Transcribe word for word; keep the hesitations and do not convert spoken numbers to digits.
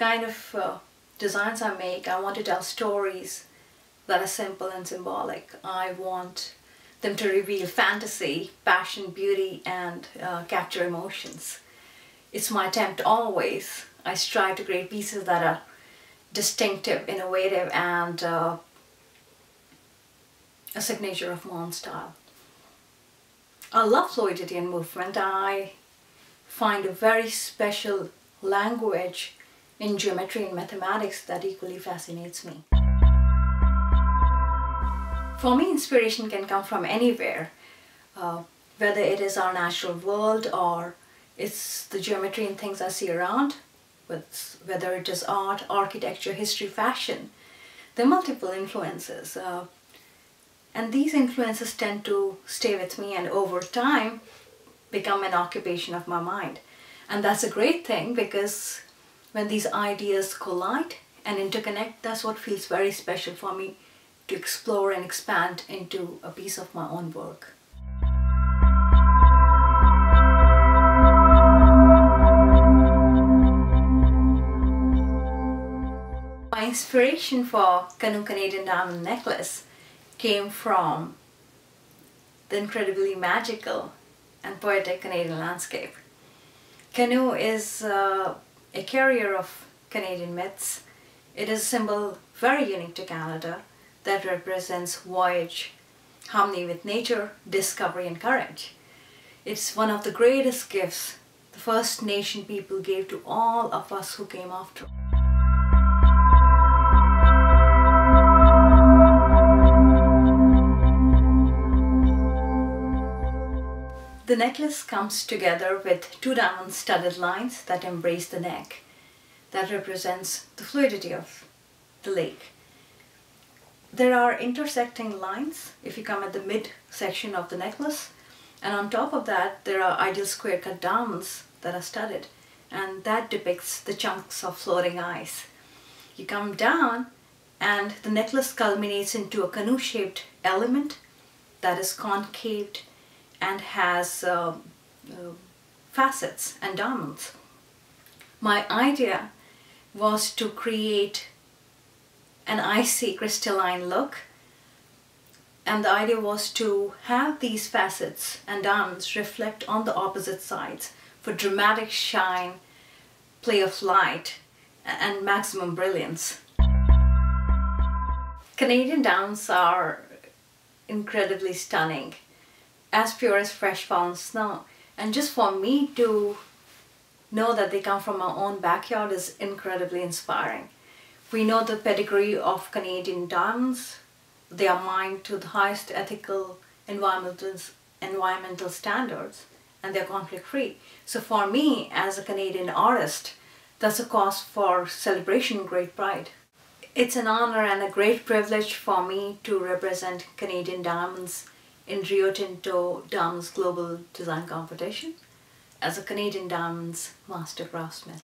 kind of uh, designs I make, I want to tell stories that are simple and symbolic. I want them to reveal fantasy, passion, beauty, and uh, capture emotions. It's my attempt always. I strive to create pieces that are distinctive, innovative, and uh, a signature of Mon style. I love Floyd-Dittian movement. I find a very special language in geometry and mathematics that equally fascinates me. For me, inspiration can come from anywhere, uh, whether it is our natural world or it's the geometry and things I see around, with, whether it is art, architecture, history, fashion. There are multiple influences, uh, and these influences tend to stay with me and over time become an occupation of my mind. And that's a great thing, because when these ideas collide and interconnect, that's what feels very special for me to explore and expand into a piece of my own work. My inspiration for Canoe Canadian Diamond Necklace came from the incredibly magical and poetic Canadian landscape. Canoe is uh, a carrier of Canadian myths. It is a symbol very unique to Canada that represents voyage, harmony with nature, discovery, and courage. It's one of the greatest gifts the First Nation people gave to all of us who came after. The necklace comes together with two diamond studded lines that embrace the neck. That represents the fluidity of the lake. There are intersecting lines if you come at the mid section of the necklace, and on top of that there are ideal square cut diamonds that are studded, and that depicts the chunks of floating ice. You come down and the necklace culminates into a canoe shaped element that is concaved and has uh, uh, facets and diamonds. My idea was to create an icy crystalline look, and the idea was to have these facets and diamonds reflect on the opposite sides for dramatic shine, play of light, and maximum brilliance. Canadian diamonds are incredibly stunning, as pure as fresh fallen snow, and just for me to know that they come from my own backyard is incredibly inspiring. We know the pedigree of Canadian diamonds. They are mined to the highest ethical environmental, environmental standards, and they're conflict free. So for me as a Canadian artist, that's a cause for celebration and great pride. It's an honor and a great privilege for me to represent Canadian diamonds in Rio Tinto Diamonds Global Design Competition as a Canadian Diamonds Master Craftsman.